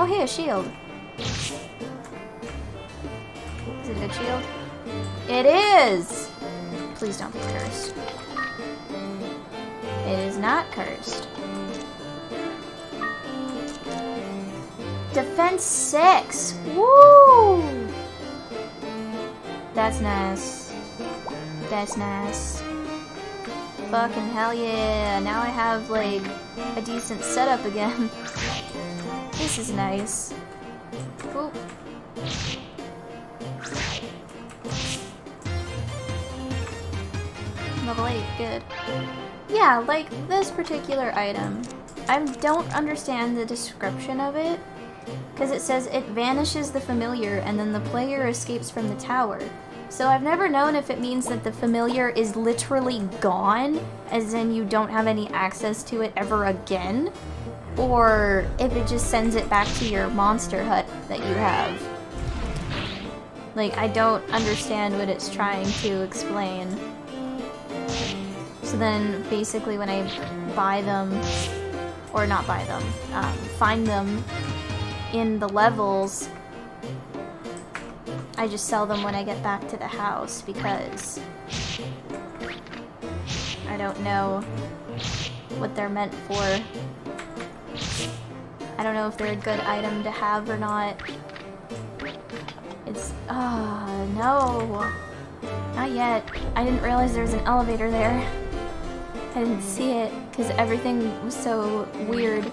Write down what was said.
Oh, here, shield. Is it a good shield? It is! Please don't be cursed. It is not cursed. Defense 6! Woo! That's nice. That's nice. Fucking hell yeah! Now I have, like, a decent setup again. This is nice. Oop. Level 8, good. Yeah, like, this particular item. I don't understand the description of it, because it says it vanishes the familiar and then the player escapes from the tower. So I've never known if it means that the familiar is literally gone, as in you don't have any access to it ever again, or if it just sends it back to your monster hut that you have. Like, I don't understand what it's trying to explain. So then, basically, when I buy them, or not buy them, find them in the levels, I just sell them when I get back to the house, because I don't know what they're meant for. I don't know if they're a good item to have or not. It's... oh, no! Not yet. I didn't realize there was an elevator there. I didn't see it, because everything was so weird.